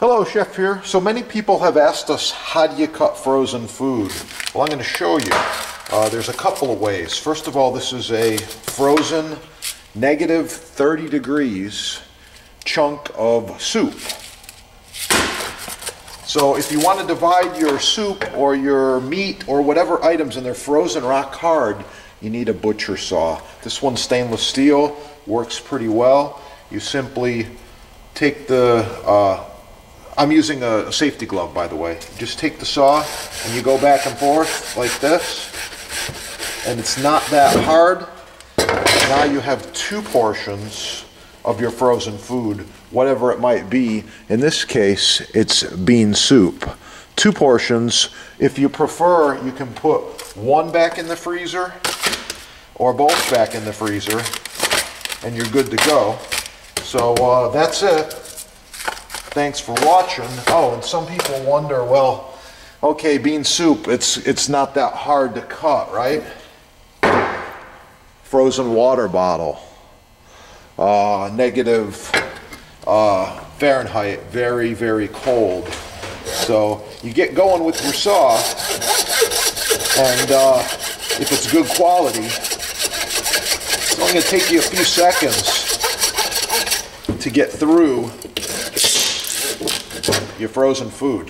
Hello, Chef here. So many people have asked us, how do you cut frozen food? Well, I'm going to show you. There's a couple of ways. First of all, this is a frozen negative 30 degrees chunk of soup. So if you want to divide your soup or your meat or whatever items and they're frozen rock hard, you need a butcher saw. This one's stainless steel, works pretty well. You simply take the, I'm using a safety glove, by the way. Just take the saw and you go back and forth like this, and it's not that hard. Now you have two portions of your frozen food, whatever it might be. In this case, it's bean soup. Two portions. If you prefer, you can put one back in the freezer or both back in the freezer, and you're good to go. So that's it. Thanks for watching. Oh, and some people wonder, well, okay, bean soup, it's not that hard to cut, right? Frozen water bottle. Negative Fahrenheit, very, very cold. So you get going with your saw, and if it's good quality, it's only going to take you a few seconds to get through your frozen food.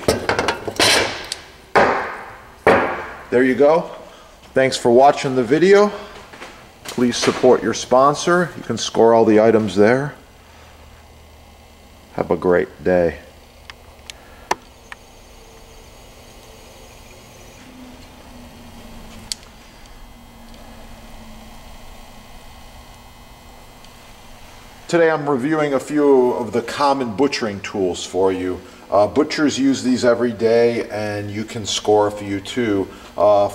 There you go. Thanks for watching the video. Please support your sponsor. You can score all the items there. Have a great day. Today I'm reviewing a few of the common butchering tools for you. Butchers use these every day, and you can score a few too.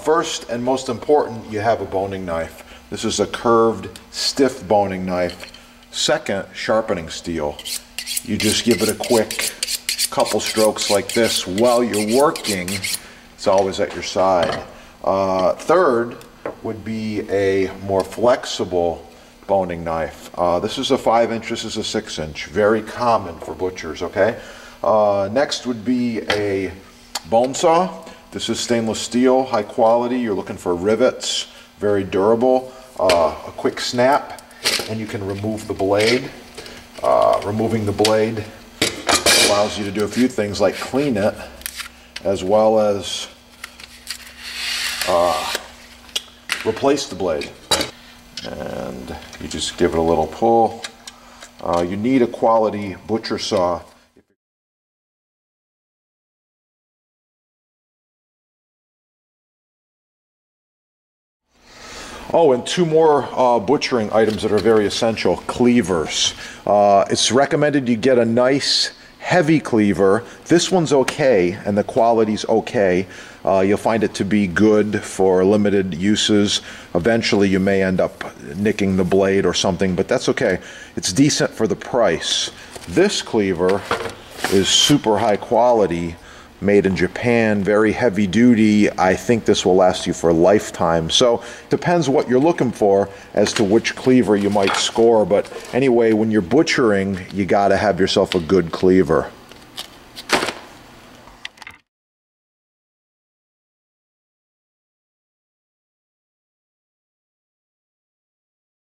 First and most important, you have a boning knife. This is a curved, stiff boning knife. Second, sharpening steel. You just give it a quick couple strokes like this while you're working. It's always at your side. Third would be a more flexible boning knife. This is a 5-inch, this is a 6-inch. Very common for butchers, okay? Next would be a bone saw. This is stainless steel, high quality. You're looking for rivets, very durable. A quick snap and you can remove the blade. Removing the blade allows you to do a few things like clean it, as well as replace the blade. And you just give it a little pull. You need a quality butcher saw. Oh, and two more butchering items that are very essential, cleavers. It's recommended you get a nice, heavy cleaver. This one's okay, and the quality's okay. You'll find it to be good for limited uses. Eventually, you may end up nicking the blade or something, but that's okay. It's decent for the price. This cleaver is super high quality, made in Japan, very heavy duty. I think this will last you for a lifetime. So depends what you're looking for as to which cleaver you might score. But anyway, when you're butchering, you gotta have yourself a good cleaver.